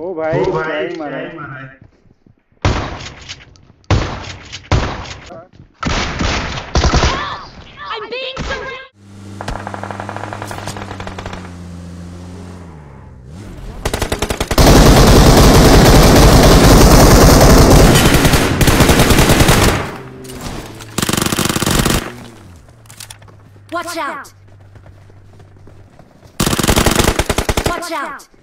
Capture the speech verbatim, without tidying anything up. ओ भाई भाई मारा है। Watch out! Watch out!